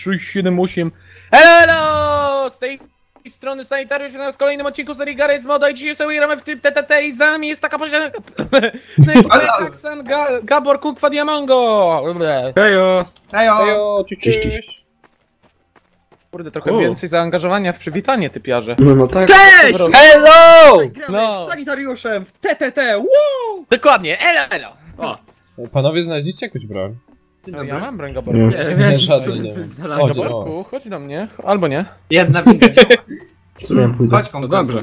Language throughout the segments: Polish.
678. Hello! Z tej strony Sanitariusz na kolejnym odcinku serii Garry's Moda i dzisiaj sobie gramy w tryb TTT i z nami jest taka poziomka. No i tutaj Haksan, Gabor, Kunkwat i xAmongo. Hejo! Hejo! Cześć! Kurde, trochę więcej zaangażowania w przywitanie, typiarze. No tak. Cześć! Hello! Gramy z Sanitariuszem w TTT! Wow! Dokładnie, elo! O. Panowie, znaleźliście jakąś broń? No, ja mam broń, Gaborku. Nie, żadnej nie. Gaborku, chodź do mnie, albo nie. Jedna winda działa. Chodź, dobrze.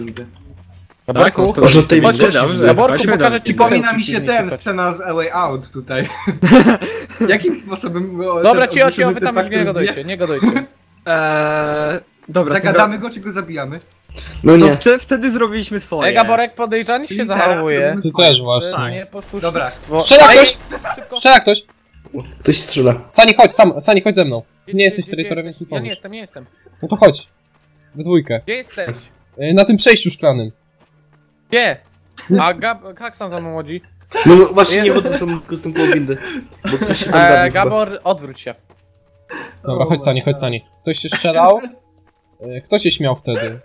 Gaborku, pokażę ci. Przypomina mi się ten scena z A Way Out tutaj. Jakim sposobem... Dobra, ci wy tam już nie gadajcie, nie gadajcie. Dobra, zagadamy go, czy go zabijamy? No nie. To wtedy zrobiliśmy twoje. Gaborek, podejrzanie się zachowuje. Ty też właśnie. Dobra. Strzela ktoś! Strzela ktoś! Ktoś strzela. Sani, chodź, Sani, chodź ze mną. Nie jesteś terytorem, więc mi pomóż. Ja nie jestem. No to chodź. We dwójkę. Gdzie jesteś? Na tym przejściu szklanym. Gdzie? A Haksan za mną łodzi. No właśnie nie chodzę z tą koło windy. Bo ktoś się tam zabił. Gabor, chyba. Odwróć się. Dobra, chodź Sani, chodź Sani. Ktoś się strzelał? Kto się śmiał wtedy?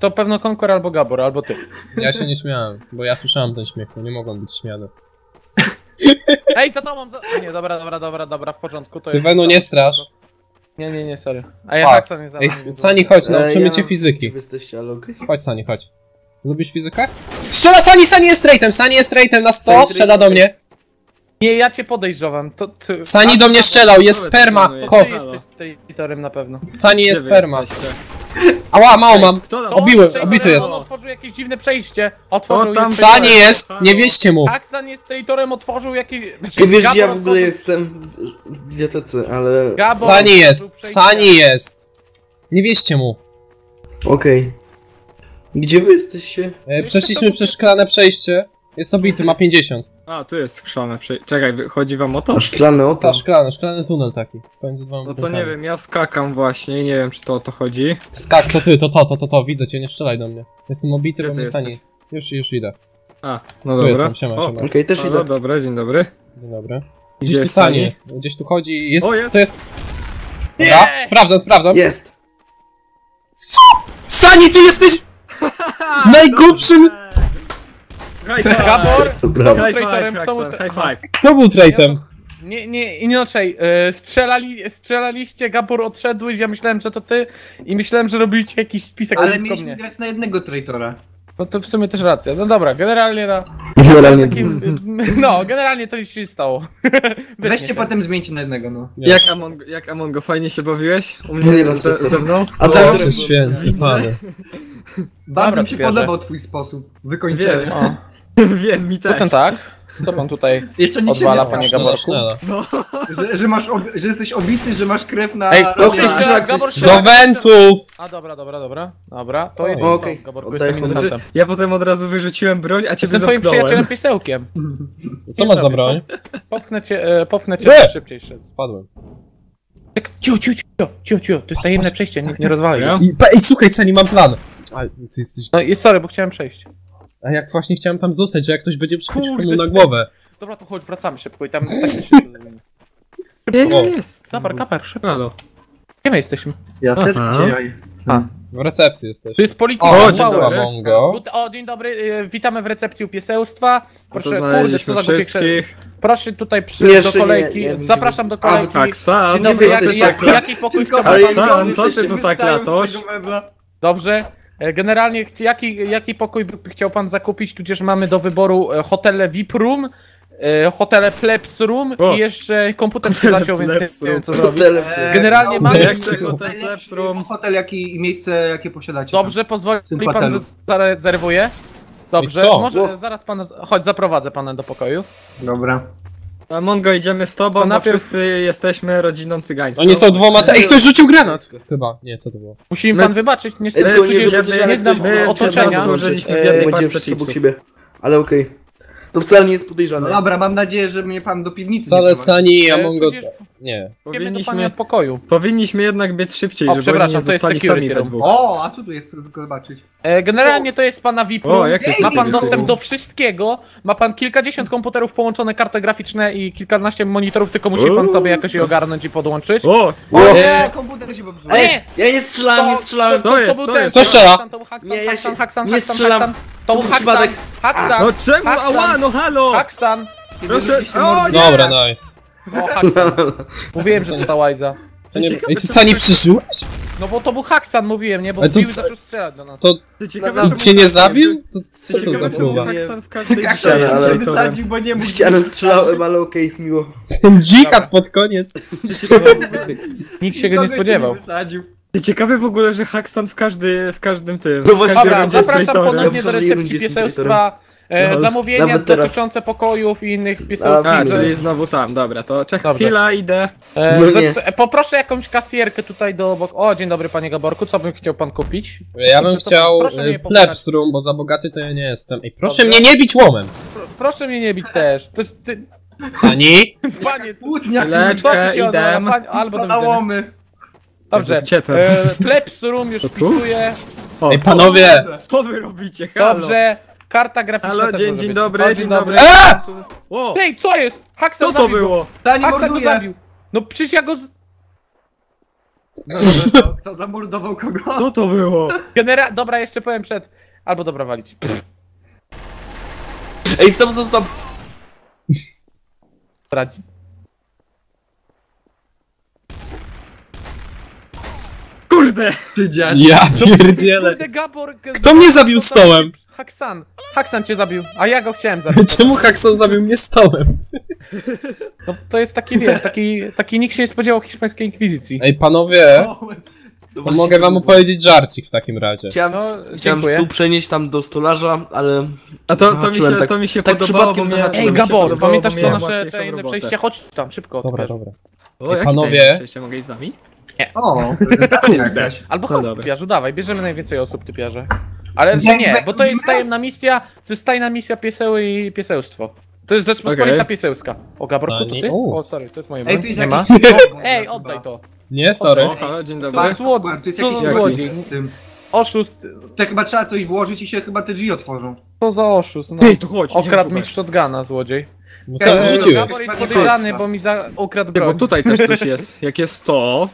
To pewno Conquer albo Gabor, albo ty. Ja się nie śmiałem, bo ja słyszałem ten śmiech, no nie mogłem być śmiany. Ej, za tobą, za... Nie, dobra, w porządku, to jest... Ty Wenu nie strasz. Nie, sorry. A ja Haksan nie za mną. Ej, Sani, chodź, nauczymy cię fizyki. Chodź, Sani, chodź. Lubisz fizykę? Strzela Sani, Sani jest straightem na 100, strzela do mnie. Nie, ja cię podejrzewam, to ty... Sani do mnie strzelał, jest sperma, kos. Jesteś terytorem na pewno. Sani jest sperma. Ała, mało mam. Obiłem, obity jest. On otworzył jakieś dziwne przejście. Sani jest, nie wieście mu. Haksan jest traitorem, otworzył jakieś... Ty wiesz, ja w ogóle jestem w bibliotece, ale... Sani jest. Nie wieście mu. Okej. Gdzie wy jesteście? Przeszliśmy przez szklane przejście. Jest obity, ma 50. A, tu jest szklane przejście. Czekaj, chodzi wam o to? Szklane o to? Ta, szklany tunel taki. No to nie wiem, ja skakam właśnie, nie wiem czy to o to chodzi. Skak, to ty, to, widzę cię, nie strzelaj do mnie. Jestem obity, bo mnie Sani. Już idę. A, no dobra. Jestem, siema. Okej, też idę. No dobra, dzień dobry. Dzień dobry. Gdzieś tu Sani jest, gdzieś tu chodzi, jest, to jest... Dobra, sprawdzam. Jest! Co? Sani, ty jesteś... najgłupszym... Gabor, kto był traitorem? Kto był traitorem? Nie, inaczej. Strzelaliście, Gabor odszedłeś, ja myślałem, że to ty i myślałem, że robiliście jakiś spisek. Ale mieliśmy grać na jednego traitora. No to w sumie też racja. No dobra, generalnie na... Generalnie... No, generalnie to już się stało. Weźcie potem zmieńcie na jednego, no. Jak xAmongo, fajnie się bawiłeś? U mnie ze mną? A tak się święty, panie. Bardzo mi się podobał twój sposób wykończenia. Wiem, mi też. Tak? Co pan tutaj jeszcze nie odwala, panie Gaborku? No. Że jesteś obity, że masz krew na... Ej, do wentów! A dobra, to jest Gaborku, jestem minutentem. Ja potem od razu wyrzuciłem broń, a ciebie zamknąłem. Jestem twoim przyjacielem pisełkiem. Co masz za broń? Popchnę cię szybciej. Spadłem. Ciu, to jest tajemne przejście, nikt nie rozwali. Ej, słuchaj Sani, mam plan. A, ty jesteś... No i sorry, bo chciałem przejść. A jak właśnie chciałem tam zostać, że jak ktoś będzie przychodził mu na głowę. Dobra, to chodź, wracamy szybko i tam... Jest! Dobra, kaper, szybko. Halo. Gdzie my jesteśmy? Ja też gdzie jestem. W recepcji jesteś. To jest polityka. O, dzień dobry. O, dzień dobry, witamy w recepcji u piesełstwa. Proszę, kurde, co za wszystkich. Proszę tutaj przyjść do kolejki. Zapraszam do kolejki. Dzień dobry, jaki pokój w Haksan, co ty tu tak latasz? Dobrze. Generalnie jaki pokój chciał pan zakupić, tudzież mamy do wyboru hotele VIP Room, hotele Plebs Room i jeszcze komputer się zaciął, więc nie wiem co zrobić. Generalnie mamy hotel i miejsce jakie posiadacie. Dobrze, pozwoli pan, że zarezerwuję. Dobrze, może zaraz pan, chodź zaprowadzę pana do pokoju. Dobra. xAmongo, idziemy z tobą, bo wszyscy jesteśmy rodziną cygańską. Oni są dwoma... Ej, ktoś rzucił granat! Chyba, nie, co to było? Musi mi pan wybaczyć, niestety nie znam otoczenia. Złożyliśmy w jednej paczce chipsów. Ale okej. To wcale nie jest podejrzane. Dobra, mam nadzieję, że mnie pan do piwnicy nie prowadzi. Sani, xAmongo... Nie. Powinniśmy do pana pokoju. Powinniśmy jednak być szybciej, żeby oni nie zostali sami te dwóch. O, a co tu jest, tylko zobaczyć? Generalnie to jest pana VIP. Ma pan dostęp do wszystkiego. Ma pan kilkadziesiąt komputerów połączone, karty graficzne i kilkanaście monitorów, tylko musi pan sobie jakoś je ogarnąć i podłączyć. O! Komputer się popsuł. Ja nie strzelałem, nie strzelałem. To strzela. Nie strzelam. To był Haksan. No czemu? Ała, no halo! Haksan. Proszę, o, nie. Dobra, nice. O, Haksan. Mówiłem, że to ta łajza. I ty sani przyszłeś? No bo to był Haksan, mówiłem, nie? Bo Bill zaczął strzelać do nas. To cię nie zabił? To co to za próba? Haksan w każdej strzelce wysadził, bo nie mógł. Ale strzelałem, ale okej, miło. Ten dżikat pod koniec. Nikt się go nie spodziewał. Ciekawe w ogóle, że Haksan w każdym tym. Dobra, zapraszam ponownie do recepcji piesectwa. Zamówienia dotyczące pokojów i innych piesowskich. A, czyli znowu tam, dobra, to czekaj, chwila, idę. Poproszę jakąś kasjerkę tutaj do obok. O, dzień dobry panie Gaborku, co bym chciał pan kupić? Ja bym chciał plebs room, bo za bogaty to ja nie jestem. I proszę mnie nie bić łomem. Proszę mnie nie bić też. Sani? Panie, chwileczkę, idę. Albo do łomy. Dobrze, plebs room już wpisuję. Ej panowie! Co wy robicie? Dobrze. Karta graficzna. Halo, dzień dobry, o, dzień dobry. Ej, co jest? Haksan zabił. Co to było? Haksan go zabił. No przecież ja go... Kto zamordował kogo? Co to było? Dobra, jeszcze powiem przed... Albo dobra, walić. Pff. Ej, stop. Radzi. Kurde! Ty dziadzi. Ja pierdzielę. Kto mnie zabił stołem? Haksan cię zabił, a ja go chciałem zabić. Czemu Haksan zabił mnie stołem? No to jest taki, wiesz, taki nikt się nie spodziewał hiszpańskiej inkwizycji. Ej panowie, to mogę wam opowiedzieć żarcik w takim razie. Chciałem tu przenieść tam do stolarza, ale... A to mi się tak podobało, bo mnie... Ej Gabor, pamiętasz to nasze tajne przejście? Chodź tam, szybko. Dobra, dobra. Ej panowie... Mogę iść z wami? Nie. O, albo chodź typiarzu, dawaj, bierzemy najwięcej osób typiarze. Ale nie, bo to jest tajemna misja, pieseły i piesełstwo. To jest Rzeczpospolita Piesełska. O, Gaborku, to ty? O, sorry, to jest moje. Ej, tu jest jakiś... Ej, oddaj to. Nie, sorry. Dzień dobry. Co za złodziej? Oszust. To chyba trzeba coś włożyć i się chyba te drzwi otworzą. Co za oszust, no. Ej, to chodź. Okradł mi z shotguna, złodziej. Gabor jest podejrzany, bo mi ukradł broń. Bo tutaj też coś jest, jak jest to...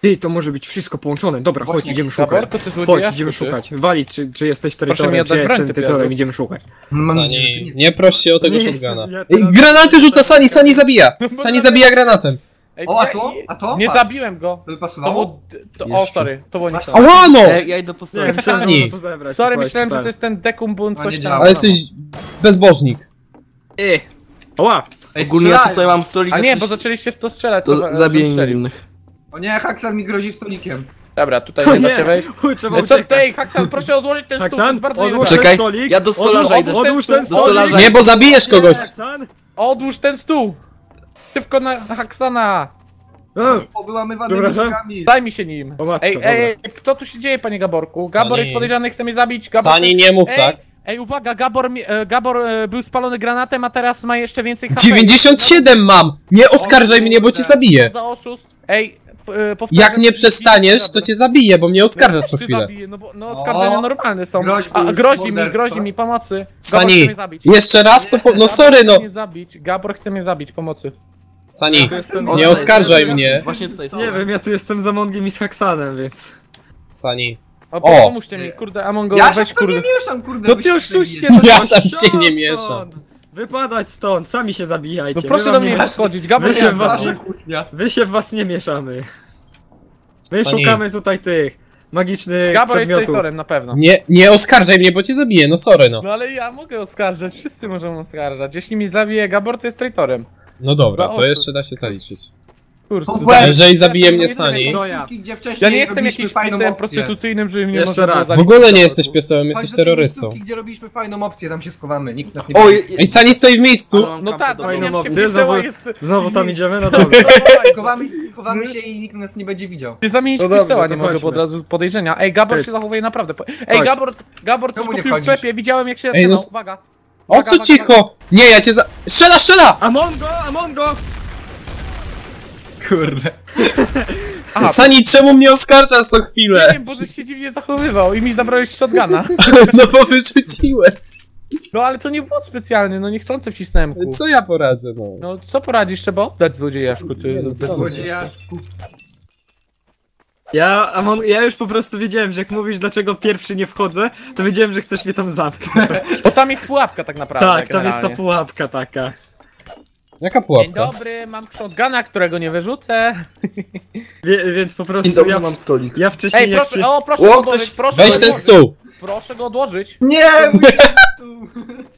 Ty, to może być wszystko połączone. Dobra, chodź, idziemy szukać. Chodź, idziemy szukać. Walić, czy jesteś terytorium, czy jestem terytorium, idziemy szukać. Sani, nie proś się o tego shotguna. Granaty rzuca Sani, Sani zabija! Sani zabija granatem. O, a to? Nie zabiłem go. To o, sorry, to było nie tak. Ała, no! Ja idę po stronie. Sorry, myślałem, że to jest ten dekumbun, coś tam. Ale jesteś bezbożnik. Ała! Ogólnie ja tutaj mam stolika. A nie, bo zaczęliście w to strzelać. Zabiję innych. O nie, Haksan mi grozi stolikiem. Dobra, tutaj nie da się wejść. Ej, Haksan, proszę odłożyć ten stół, to jest bardzo niedobrze. Czekaj, ja do stolarza idę. Odłóż ten stół! Nie, bo zabijesz kogoś! Odłóż ten stół! Szybko na Haksana! Pobyłamywany rękami. Daj mi się nim. Ej, co tu się dzieje, panie Gaborku? Gabor jest podejrzany, chce mnie zabić. Sani, nie mów tak. Ej, uwaga, Gabor był spalony granatem, a teraz ma jeszcze więcej HP. 97 mam! Nie oskarżaj mnie, bo cię zabiję. Za oszust. Ej. Jak nie przestaniesz, to cię zabiję, bo mnie oskarżasz co chwilę. No oskarżenia normalne są. Grozi mi pomocy. Sani, jeszcze raz to... No sorry, no. Gabor chce mnie zabić, pomocy. Sani, nie oskarżaj mnie. Nie wiem, ja tu jestem z Amongiem i z Haksanem, więc... Sani. O, pomóżcie mi, kurde, Amongo, weź kurde. Ja się nie mieszam, kurde. No ty oszuście. Ja tam się nie mieszam. Wypadać stąd, sami się zabijajcie. No proszę do mnie nie schodzić, Gabor się w was nie kłótnia. Wy się w was nie mieszamy. My szukamy tutaj tych magicznych Gabor przedmiotów. Jest traitorem na pewno. Nie oskarżaj mnie, bo cię zabiję, no sorry no. No ale ja mogę oskarżać, wszyscy możemy oskarżać. Jeśli mnie zabije Gabor, to jest traitorem. No dobra, to jeszcze da się zaliczyć. Kurczę, jeżeli zabije mnie Sani. Ja nie jestem jakimś piesem prostytucyjnym, żeby mnie można było zabić. W ogóle nie jesteś piesem, jesteś terrorystą. Gdzie robiliśmy fajną opcję, tam się schowamy, nikt nas nie widzi. Ej, Sani stoi w miejscu! No tak, fajną opcję, znowu tam idziemy, no dobra. Schowamy się i nikt nas nie będzie widział. Ty zamienić piesła, nie mogę, bo od razu podejrzenia. Ej, Gabor się zachowuje naprawdę. Ej, Gabor coś kupił w sklepie, widziałem jak się zaczynał, uwaga. O co cicho? Nie, ja cię za... Strzela! Amongo! Kurde. Sani, czemu mnie oskarżasz co chwilę? Nie wiem, bo żeś się dziwnie zachowywał i mi zabrałeś shotguna. No bo wyrzuciłeś. No ale to nie było specjalne, no niechcące wcisnąłem kół. Co ja poradzę, no? No co poradzisz, trzeba oddać złodziejaszku, ty. No, złodziejaszku. Ja już po prostu wiedziałem, że jak mówisz, dlaczego pierwszy nie wchodzę, to wiedziałem, że chcesz mnie tam zamknąć. Bo tam jest pułapka tak naprawdę. Tak, tam jest ta pułapka taka. Jaka pułapka? Dzień dobry, mam shotguna, którego nie wyrzucę. Więc po prostu dobry, ja mam stolik. Ja wcześniej... Ej, proszę, jak się... o, proszę go odłożyć, proszę weź go ten odłożyć. Stół! Proszę go odłożyć. Nie!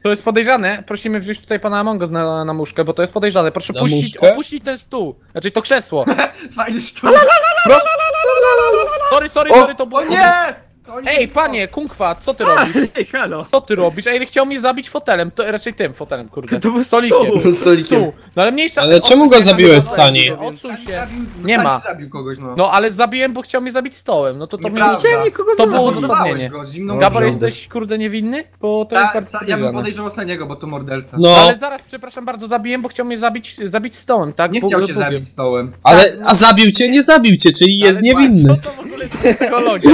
To jest podejrzane, prosimy wziąć tutaj pana Amongo na muszkę, bo to jest podejrzane. Proszę opuścić ten stół, znaczy to krzesło. Fajny stół. Proszę... Sorry, to było... Nie! Ej, panie, Kunkwat, co ty robisz? Ej, halo. Co ty robisz? Ej, chciał mnie zabić fotelem, to raczej tym fotelem, kurde. To był stolikiem. No ale mniejsza... Ale czemu go zabiłeś, Sani? Odsuń się. Nie ma. No ale zabiłem, bo chciał mnie zabić stołem, no to to... Nie chciałem nikogo zabić. To było uzasadnienie. Gabor, jesteś, kurde, niewinny? Bo to jest bardzo... Ja bym podejrzewał Saniego, bo to morderca. No. Ale zaraz, przepraszam bardzo, zabiłem, bo chciał mnie zabić stołem, tak? Nie chciał cię zabić stołem. Ale, a zabił cię, nie zabił cię, czyli jest niewinny. Co to w ogóle jest psychologia?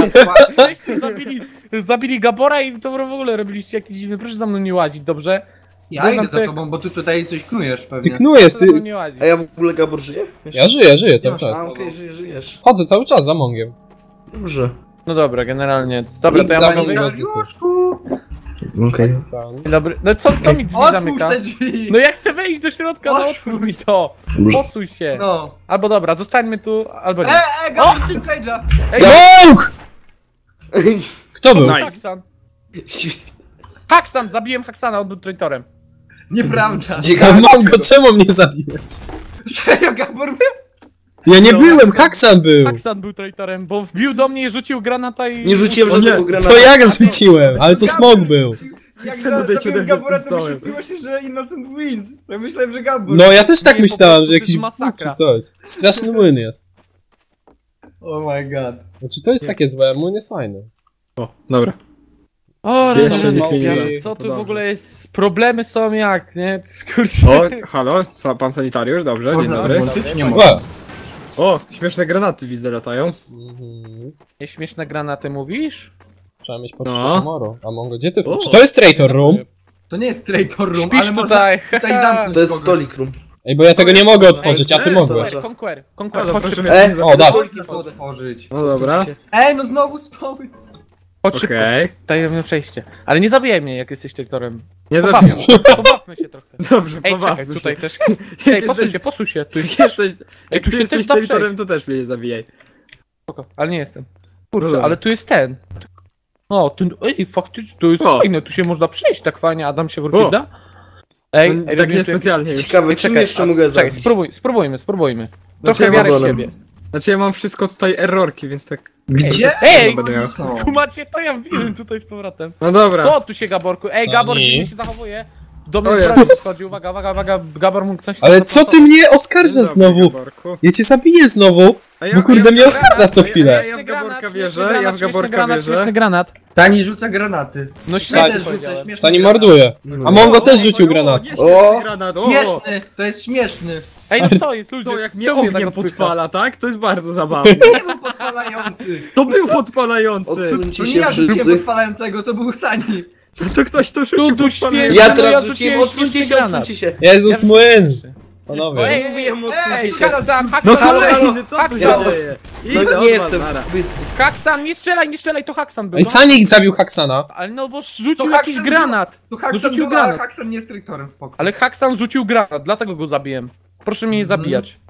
Zabili Gabora i to w ogóle robiliście jakiś dziwny. Proszę za mną nie łazić, dobrze? Ja idę za tobą, bo ty tutaj coś knujesz pewnie. Ty knujesz, ty... A ja w ogóle, Gabor, żyję? Ja żyję cały czas. A okej, żyjesz. Chodzę cały czas za Mongiem. Dobrze. No dobra, generalnie. Dobra, to ja mam wyjść. Okej. Dobry. No co to mi drzwi zamyka? No ja chcę wejść do środka, no otwórz mi to. Posuń się. Albo dobra, zostańmy tu, albo nie. Gabor, ty Cage'a! Kto był? Haksan. Haksan, zabiłem Haksana, on był traitorem. Nieprawda. Mongo, czemu mnie zabiłeś? Serio, Gabor był? Ja nie byłem, Haksan był. Haksan był traitorem, bo wbił do mnie i rzucił granata i... Nie rzuciłem żadnego granata. To ja go rzuciłem, ale to smog był. Jak zabiłem Gabora, to myśliło się, że Innocent wins. Ja myślałem, że Gabor. No ja też tak myślałem, że jakiś masakra czy coś. Straszny młyn jest. Oh my god. Znaczy to jest takie złe, młyn jest fajny. O, dobra. O, rozumiem, co tu w ogóle jest? Problemy są jak, nie? Kurczę. O, halo, pan Sanitariusz, dobrze, dzień dobry. Nie mogę. O, śmieszne granaty widzę latają. Nie śmieszne granaty mówisz? Trzeba mieć poczucie humoru. A Mongo, gdzie ty? Czy to jest traitor room? To nie jest traitor room, ale tutaj. To jest stolik room. Ej, bo ja tego nie mogę otworzyć, a ty mogłeś. Conquer, o, dasz. No dobra. Ej, no znowu stoły. Okej. Tajemne przejście. Ale nie zabijaj mnie, jak jesteś traktorem. Nie zabijaj. Pobawmy się trochę. Dobrze, pobawmy się. Tutaj też. Ej, posuń się. Jak ty jesteś traktorem, to też mnie nie zabijaj. Spoko, ale nie jestem. Kurczę, ale tu jest ten. O, tu, ej, faktycznie, tu jest fajne, tu się można przejść tak fajnie, Adam się wrócił, da? Ej, no, tak niespecjalnie już. Ciekawe, czym jeszcze mogę zrobić? Czekaj, spróbujmy. Trochę wiary w siebie. Znaczy ja mam wszystko tutaj errorki, więc tak... Gdzie? Ej! Kumacie, to ja wbiłem tutaj z powrotem. No dobra. Co tu się, Gaborku? Ej, Gabor, dziwnie się zachowuje. Do mnie wchodzi, uwaga, Gabor mógł coś... Ale co ty mnie oskarżasz znowu? Ja cię zabiję znowu. No kurde, mnie oskarżasz co chwilę. Ja w Gaborka wierzę, Śmieszny granat. Sani rzuca granaty. No śmieszne. Sani morduje. A Mongo też rzucił granat. O! Śmieszny, to jest śmieszny. Ej, no co jest, ludzie? To jak mnie ogniem podpala, tak? To jest bardzo zabawne. To nie był podpalający. To był podpalający. To nie ja rzuciłem podpalającego, to był Sani. To ktoś to rzucił podpalający. Ja teraz rzuciłem, odsuńcie się. Jezus młyn. Panowie. Ej, Haksan, Haksan! No nie jestem. Haksan, nie strzelaj, to Haksan był. No. Sanik zabił Haksana. Ale no bo rzucił jakiś granat. To Haksan rzucił granat. Ale Haksan nie jest traktorem, spoko. Ale Haksan rzucił granat, dlatego go zabiłem. Proszę mnie nie zabijać.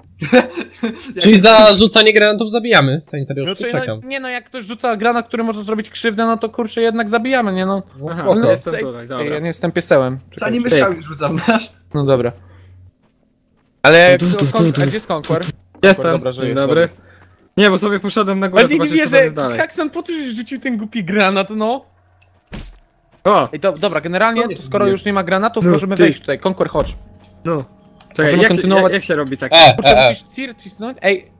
Czyli za rzucanie granatów zabijamy, Sanitariusz, no, czekam. No, nie no, jak ktoś rzuca granat, który może zrobić krzywdę, no to kurczę jednak zabijamy, nie no. No spoko. No, jestem tutaj, dobra. Ej, ja nie jestem piesełem. Sani myszkami rzucam, masz? No dobra. Ale gdzie jest Conquer? Jestem, dzień dobry. Nie, bo sobie poszedłem na górę, ale zobaczyć, nie wierzę, co Haksan po to, że rzucił ten głupi granat, no. O. Ej, dobra, generalnie, skoro już nie ma granatów, no, możemy wejść tutaj. Conquer, chodź. No. Czekaj, jak się robi tak? Muszę cir cisnąć. Ej.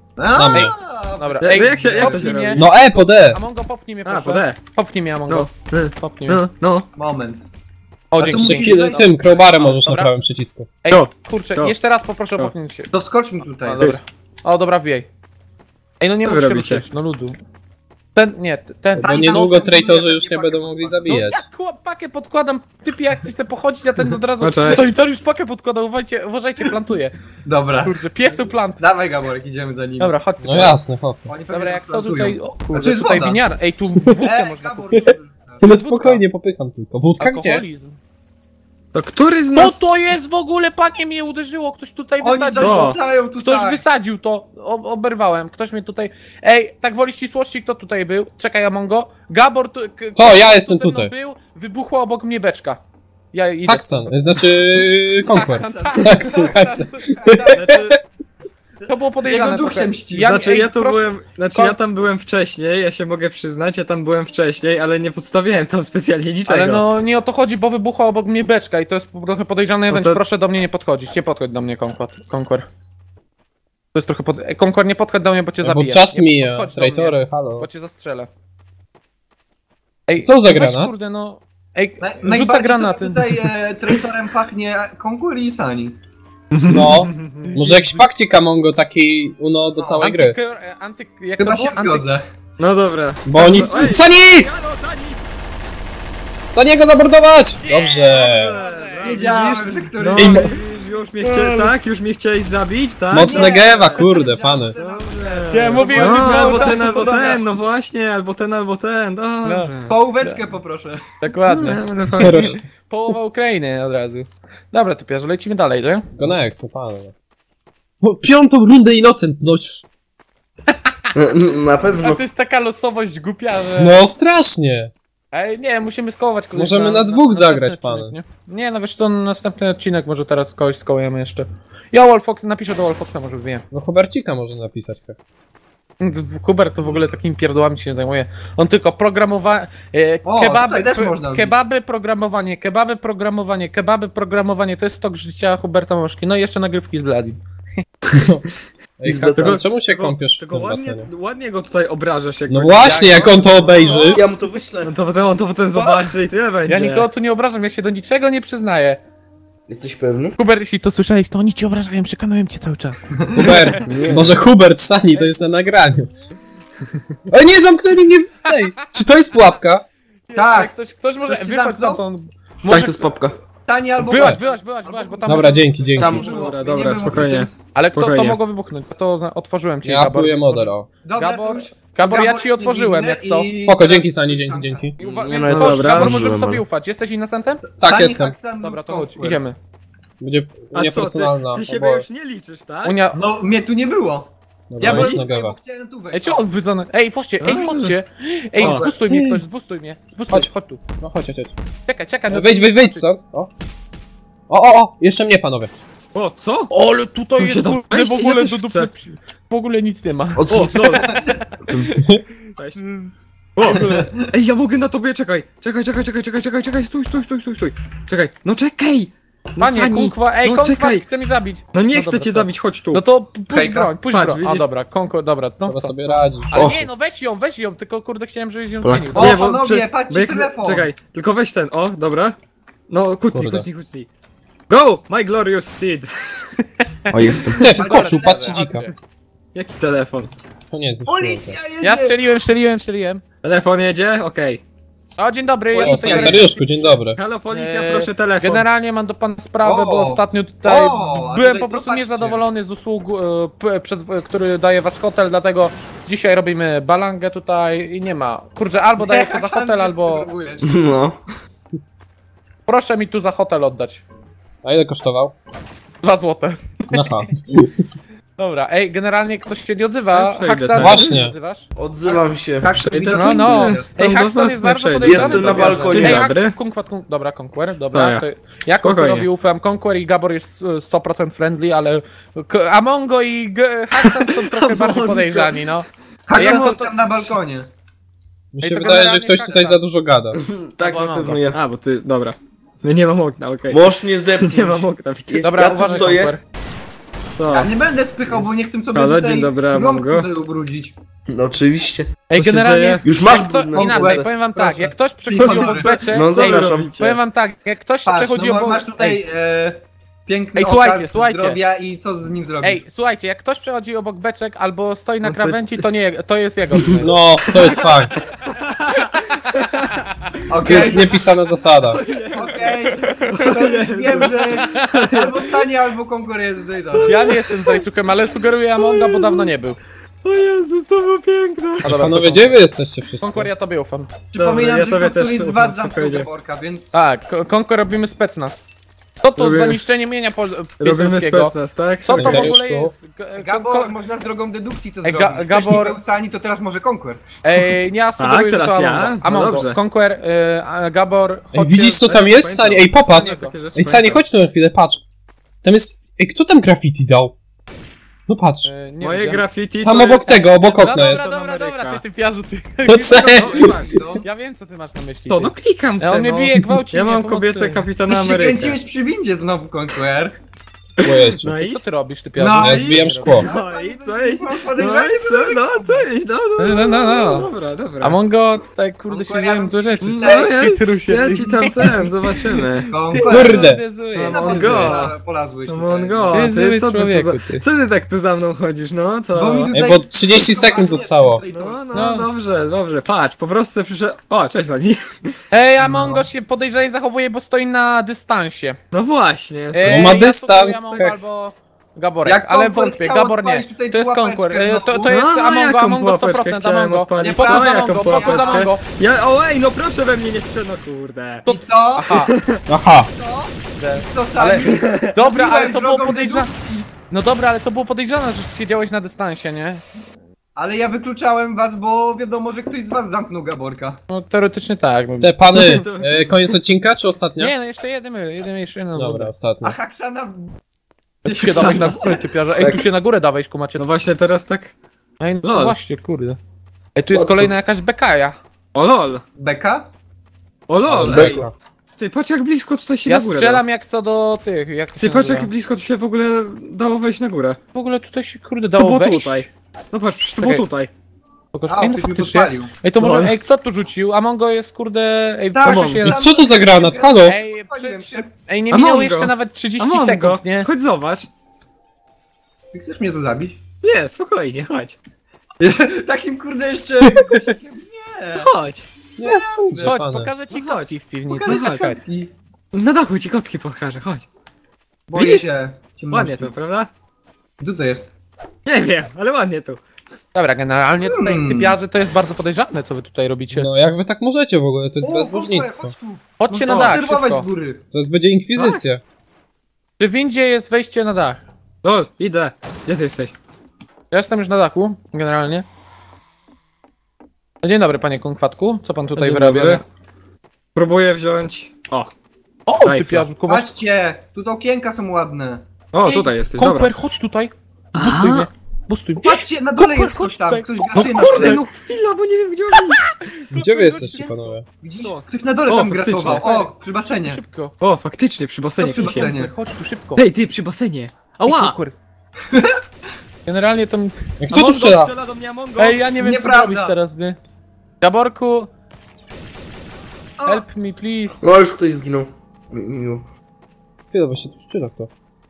Dobra. Ej, jak to się robi? No pod E. Amongo, popnij mnie, proszę. Popnij mnie, Amongo. Popnij mnie. No. Moment. O, dzięki. Tym crowbarem możesz na prawym przycisku. Ej, kurczę, jeszcze raz poproszę o popnięcie. To wskoczmy tutaj. Dobra. O, dobra, wbijaj. Ej, no nie mógł się ruszyć, no ludu. Ten, nie, ten. Bo niedługo traitorzy już nie będą mogli zabijać. No ja pakę podkładam, typie jak chcę pochodzić, a ten od razu... Sanitariusz pakę podkłada, uważajcie, plantuje. Dobra. Kurczę, piesu plant. Dawaj Gaborek, idziemy za nim. Dobra, chodź. No jasne, chodź. Dobra, jak są tutaj... O, kurczę, tutaj winiar. Ej, tu wódkę można kupić. No spokojnie, popycham tylko. Wódka gdzie? To który z nas... To jest w ogóle, panie mnie uderzyło, ktoś tutaj wysadził to. Ktoś wysadził to, oberwałem, ktoś mnie tutaj... Ej, tak woli ścisłości, kto tutaj był? Czekaj, Amongo. Gabor... To, ja jestem tutaj. Był, wybuchła obok mnie beczka. Ja idę. Haksan, znaczy... Conquer. Haksan, Haksan. To było podejrzane. Jego duch się mści. Znaczy, ja tu byłem, znaczy ja tam byłem wcześniej, ja się mogę przyznać, ja tam byłem wcześniej, ale nie podstawiałem tam specjalnie niczego. Ale no nie o to chodzi, bo wybuchła obok mnie beczka i to jest trochę podejrzane, więc proszę do mnie nie podchodzić. Nie podchodź do mnie, Conquer. To jest trochę pod... Conquer, nie podchodź do mnie, bo cię zabiję. Bo czas mija, traitory, halo. Bo cię zastrzelę. Ej, co za granat? Kurde, no... Ej, rzuca granaty. Tutaj traitorem pachnie Conquer i Sani. No, może jakiś pakcik Amongo taki uno do całej gry. Jak chyba to się zgodzę. No dobra. Bo oni... Sani! Saniego zabordować! Dobrze. Wiedziałem, że który... No, już mnie chcieli, tak? Już mnie chcieli zabić, tak? Mocne gewa, kurde, pany. Nie, mówię już albo ten, albo ten, no właśnie, albo ten, albo ten, dobrze. Połóweczkę poproszę. Dokładnie. Połowa Ukrainy od razu. Dobra, typiarze, lecimy dalej, nie? Gonek, są panu. Piątą rundę inocentność. Na pewno. A to jest taka losowość głupia, że... No strasznie. Ej, nie, musimy skołować kogoś. Możemy na dwóch zagrać, panu. Nie, no wiesz, to następny odcinek może teraz kogoś skołujemy jeszcze. Ja Wolfox, napiszę do Wolfoxa, może wiem. No Hubercika może napisać. Hubert to w ogóle takimi pierdołami się nie zajmuje. On tylko programowanie, kebaby, programowanie. To jest stok życia Huberta Mążki. No i jeszcze nagrywki z Bladim. Ej, Haksan, czemu się kąpiesz w tym basenie? Ładnie go tutaj obrażasz. No właśnie, jak on to obejrzy. Ja mu to wyślę. No on to potem zobaczy i tyle będzie. Ja nikogo tu nie obrażam, ja się do niczego nie przyznaję. Jesteś pewny? Hubert, jeśli to słyszałeś, to oni cię obrażają, przekonałem cię cały czas. Hubert, może Hubert Sani, to jest na nagraniu. O nie, zamknęli mnie! Ej, czy to jest pułapka? Tak! Ktoś może wypaść za to. Tak, to jest pułapka. Tani albo wyłaź, bo tam... Dobra, dzięki. Tam, dobra, spokojnie. Ale kto to mogło wybuchnąć? To otworzyłem cię, Gabor. Ja próbuję model, o. Gabor, ja ci otworzyłem, jak co? Spoko, dzięki Sani, dzięki. Gabor, możemy sobie ufać. Jesteś innocentem? Tak, jestem. Dobra, to chodź, idziemy. Będzie niepersonalna. Ty siebie już nie liczysz, tak? No, mnie tu nie było. Ja chciałem tu wejść. Ej, co on wyzany? Ej, właśnie, ej, chodźcie. Ej, zbustuj mnie ktoś, zbustuj mnie. Chodź tu. No chodź. Czekaj. Wejdź, co? O, jeszcze mnie, panowie. O, co? Ale tutaj jest w ogóle do dupy. W ogóle nic nie ma. O, no. O, ej, ja mogę na tobie, czekaj, stój. Czekaj, no czekaj! No panie, Kunkwat chce mi zabić. No nie chcę cię zabić, chodź tu. No to puść broń. A dobra, dobra. No to sobie radzisz. Ale nie, no weź ją, tylko kurde chciałem, żebyś ją zmienił. O, panowie, patrzcie telefon. Czekaj, tylko weź ten, o, dobra. No, kucnij. Go, my glorious steed. O, jestem. Nie, wskoczył, patrzcie dzika. Jaki telefon? To nie jest. Ja strzeliłem. Telefon jedzie? Okej. O, dzień dobry. O, Sanitariuszku, dzień dobry. Halo, policja, proszę telefon. Generalnie mam do pana sprawę, bo ostatnio tutaj byłem po prostu niezadowolony z usług, który daje wasz hotel, dlatego dzisiaj robimy balangę tutaj i nie ma. Kurczę, albo daję co za hotel, albo... No. Proszę mi tu za hotel oddać. A ile kosztował? 2 złote. Aha. Dobra, ej, generalnie ktoś się nie odzywa. Haksan, właśnie. Nie odzywasz? Odzywam się. No. Ej, Haksan jest bardzo podejrzany. Jestem na balkonie. Ej, dobra, Conquer, dobra. To ja Conquerowi ufam. Conquer i Gabor jest 100% friendly, ale Amongo i Haksan są trochę bardziej podejrzani, no. Haksan tam na balkonie. Mi się wydaje, że ktoś tutaj za dużo gada. Tak, na pewno ja. A, bo ty, dobra. Nie mam okna, okej. Możesz mnie zepnąć. Nie mam okna, widzisz. Dobra, ja tu stoję. Ja nie będę spychał, bo nie chcę sobie tutaj ubrudzić. No oczywiście. Ej, generalnie, już masz inaczej, powiem wam tak, jak ktoś przechodzi obok beczek, powiem wam tak, jak ktoś przechodzi obok... Masz tutaj piękny okaz zdrowia i co z nim zrobić. Ej, słuchajcie, jak ktoś przechodzi obok beczek albo stoi na krawędzi, to nie, to jest jego. No, to jest fakt. Okay. To jest niepisana zasada. Okej, okay. Wiem, że albo stanie, albo Conquer jest zdejdą. Ja nie jestem zajcukiem, ale sugeruję XAmongo, bo dawno nie był. O Jezus, to było piękne! A dobra, panowie, gdzie wy jesteście wszyscy? Conquer, ja tobie ufam. Przypominam, ja że któryś z was zamknął worka, więc... Tak, Conquer, robimy specnaz. Co to za niszczenie mienia piecowskiego? Robimy specnaz, tak? Co to w ogóle jest? Gabor, można z drogą dedukcji to zrobić. Gabor... Wcześniej Sani, to teraz może Conquer. Ej, nie, ja sugeruję, że to ja? No dobrze. Conquer, Gabor... Ej, widzisz co tam jest, Sani? Ej, popatrz! Ej, Sani, chodź tu na chwilę, patrz. Tam jest... Ej, kto tam graffiti dał? No patrz. Moje widziałem. Graffiti tam obok jest... tego, obok okna dobra, jest. Dobra, ty typiarzu, ty... To co? Ja wiem co ty masz na myśli. To no klikam se, no. On mnie bije, gwałci. Ja mam kobietę Kapitana Amerykę. Ty się kręciłeś przy windzie znowu, Conquer. No i? Co ty robisz, typiarzu? No ja zbijam szkło. No i co iść? No, dobra. XAmongo tutaj kurde się dzieją do rzeczy. No ja ci tam ten, zobaczymy. Kurde! XAmongo, ty co ty? Co ty tak tu za mną chodzisz, no? Co? Bo 30 sekund zostało. No, dobrze, patrz, po prostu przyszedł... O, cześć na nich. Ej, XAmongo się podejrzanie zachowuje, bo stoi na dystansie. No właśnie. On ma dystans. Albo Gaborek, jak ale wątpię, Gabor nie. To jest Conquer. To jest XAmongo, XAmongo 100%, XAmongo. Nie, po XAmongo. Ja, ej, no proszę we mnie nie strzelno, kurde. To co? Aha. Co? Co ale, dobra, ale to było podejrzane. No dobra, ale to było podejrzane, że siedziałeś na dystansie, nie? Ale ja wykluczałem was, bo wiadomo, że ktoś z was zamknął Gaborka. No teoretycznie tak. Te pany, koniec odcinka czy ostatnia? Nie, no jeszcze jeden. Dobra, ostatnia. A Haksana... Ty się dawaj na górę, typiarze. Ej, tu się na górę dawaj, kumacie. No właśnie, teraz tak... Ej, no właśnie, kurde. Ej, tu jest kolejna jakaś bekaja. O lol. Beka? O lol, ej. Ty, patrz jak blisko tutaj się na górę. Ja strzelam jak co do tych, jak ty patrz jak blisko tu się w ogóle dało wejść na górę. W ogóle tutaj się, kurde, dało wejść. No patrz, przecież to było tutaj. Ej, no faktycznie. Ej, to może, ej, kto tu rzucił? XAmongo jest, kurde... Ej, proszę się... I co to za granat? Halo? Ej, nie minęło jeszcze nawet 30 sekund, nie? Chodź zobacz. Ty chcesz mnie tu zabić? Nie, spokojnie, chodź. Takim, kurde, jeszcze... Nie. Chodź. Nie, spokojnie. Chodź, pokażę ci kotki w piwnicy. Pokażę ci. Na dachu ci kotki pokażę, chodź. Boję się. Ładnie to, prawda? Co to jest? Nie wiem, ale ładnie tu. Dobra, generalnie tutaj typiarze to jest bardzo podejrzane, co wy tutaj robicie. No jak wy tak możecie w ogóle, to jest bezbożnictwo. Chodźcie na dach, szybko. To jest będzie inkwizycja. Przy windzie jest wejście na dach. No, idę. Gdzie ty jesteś? Ja jestem już na dachu, generalnie. No, dzień dobry, panie Kunkwatku. Co pan tutaj wyrabia? Próbuję wziąć... O, typiarzu, kumasz. Patrzcie, tutaj okienka są ładne. O, tutaj jesteś, dobra. Konquer, chodź tutaj. Bustój mnie. Patrzcie, na dole jest ktoś tam, ktoś grasuje na dole. Kurde, no chwila, bo nie wiem gdzie on iść. Gdzie wy jesteście, panowie? Gdzieś ktoś na dole tam grasował. O, przy basenie. Szybko. O, faktycznie, przy basenie ktoś jest. Chodź tu szybko. Hej, ty, przy basenie. Ała! Generalnie tam... Kto tu strzela? Ej, ja nie wiem co robić teraz, nie? Gaborku! Help me, please. No, już ktoś zginął. Chwila, właśnie tu strzela kto.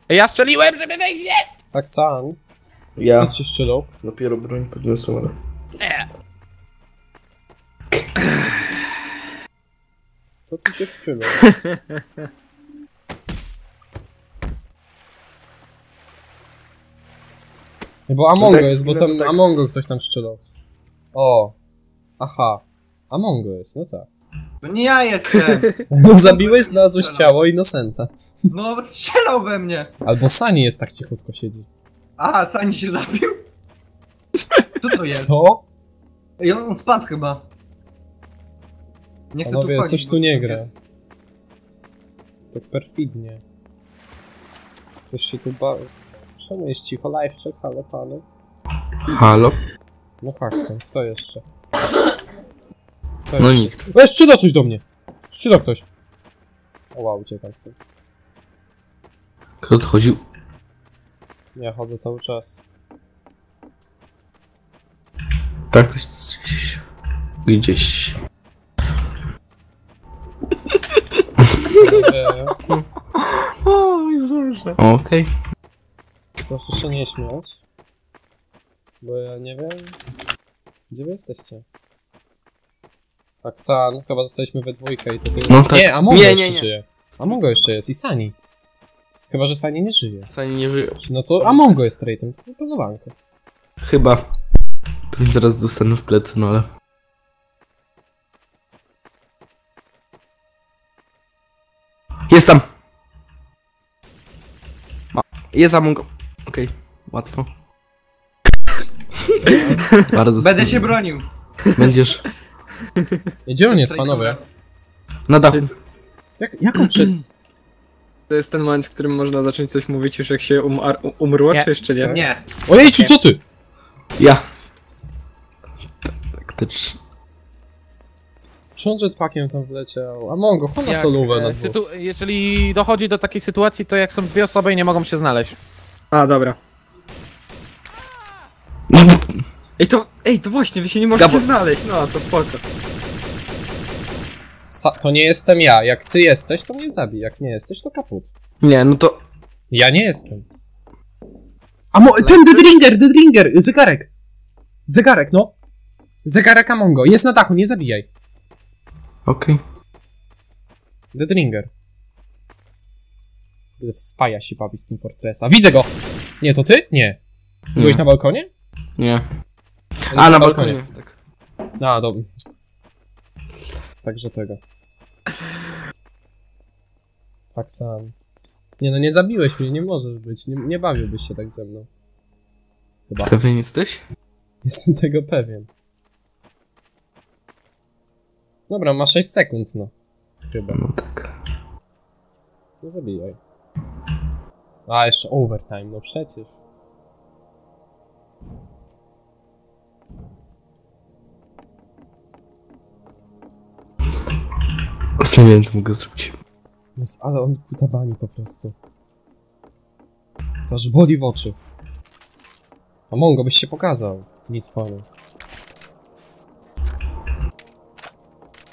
Ja strzeliłem, żeby wejść, nie! Haksan. Ja cię strzelał. Dopiero broń podniosłem, ale... Co tu się strzelał? Bo XAmongo jest, bo tam XAmongo ktoś tam strzelał. O. Aha. XAmongo jest, no tak. To nie ja jestem! No zabiłeś, znalazłeś ciało innocenta. No strzelał we mnie! Albo Sani jest tak cichutko siedzi. A, Sani się zabił? Co to jest? Co? I on wpadł chyba. Nie chcę tu wchodzić, coś tu nie gra. Tak perfidnie. Coś się tu bawi. Czemu jest cicho? Livecheck, halo? Halo? No Haksan, kto jeszcze? No nikt. Strzela coś do mnie! Strzela ktoś! O wow, uciekam z tym. Kto odchodził? Ja chodzę cały czas. Tak jest... Gdzieś... O, już Nieważne. Okej. Proszę się nie śmiać. Bo ja nie wiem... Gdzie wy jesteście? Haksan, chyba zostaliśmy we dwójkę i to ty... No tak. Nie, Amongo jeszcze żyje. Amongo jeszcze jest i Sani. Chyba, że Sani nie żyje. Sani nie żyje. No to Amongo jest rejtem, to planowanko. Chyba. Pewnie zaraz dostanę w plecy, no ale... Jest tam! Jest Amongo. Okej, łatwo. Bardzo. Będę się bronił. Będziesz. Gdzie on jest, panowie? Na dachu. Jak on przed... To jest ten moment, w którym można zacząć coś mówić już jak się umrło, czy jeszcze nie? Nie. Ojejciu, co ty? Ja. Taktycznie. Czy on jetpackiem tam wleciał? Amongo, chodź na solówę na dwóch. Jeżeli dochodzi do takiej sytuacji, to jak są dwie osoby i nie mogą się znaleźć. A, dobra. Ej, to właśnie, wy się nie możecie znaleźć, no to spoko. To nie jestem ja, jak ty jesteś, to mnie zabij, jak nie jesteś, to kaput. Nie, no to... Ja nie jestem. Ten Deadringer, zegarek! Zegarek, no! Zegarek Amongo, jest na dachu, nie zabijaj. Okej. Deadringer. Wspaja się bawi z Team Fortressa, widzę go! Nie, to ty? Nie. Ty byłeś na balkonie? Nie. A, na balkonie. Tak. A, dobra. Także tego. Tak sam. Nie no, nie zabiłeś mnie, nie możesz być. Nie bawiłbyś się tak ze mną. Chyba. Pewien jesteś? Jestem tego pewien. Dobra, ma 6 sekund, no. Chyba. No tak. Nie zabijaj. A, jeszcze overtime, no przecież. Nie wiem, co mogę zrobić. No, ale on kutabani po prostu. To aż boli w oczy. Amongo, byś się pokazał. Nic panu.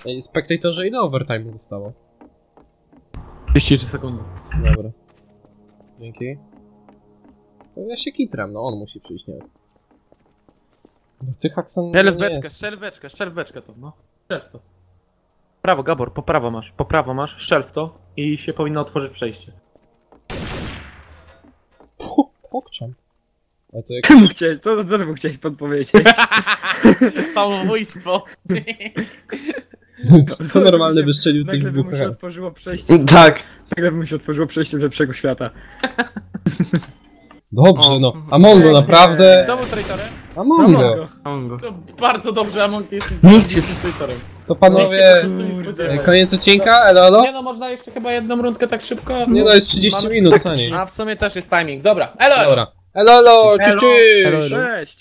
Ej, spektatorze, ile overtime zostało? 33 sekundy. Dobra. Dzięki. To ja się kitram, no on musi przyjść, nie? Bo ty, Haksan, strzelbeczkę to, no. Strzelb to. Prawo, Gabor, po prawo masz, strzel w to i się powinno otworzyć przejście. Pokczam. Co ty mu chciałeś podpowiedzieć? Samobójstwo. To normalny wystrzelił tych dwóch. Nagle by mu się otworzyło przejście. Tak. Nagle by mu się otworzyło przejście do lepszego świata. Dobrze, no. Amongo, naprawdę. Kto był traitorem? Amongo. To bardzo dobrze, Amongo jesteś traitorem. To panowie, koniec odcinka, elo. Nie no, można jeszcze chyba jedną rundkę tak szybko. Nie no, jest 30 minut, co nie? A w sumie też jest timing, dobra, elo. Dobra. Elo, cześć.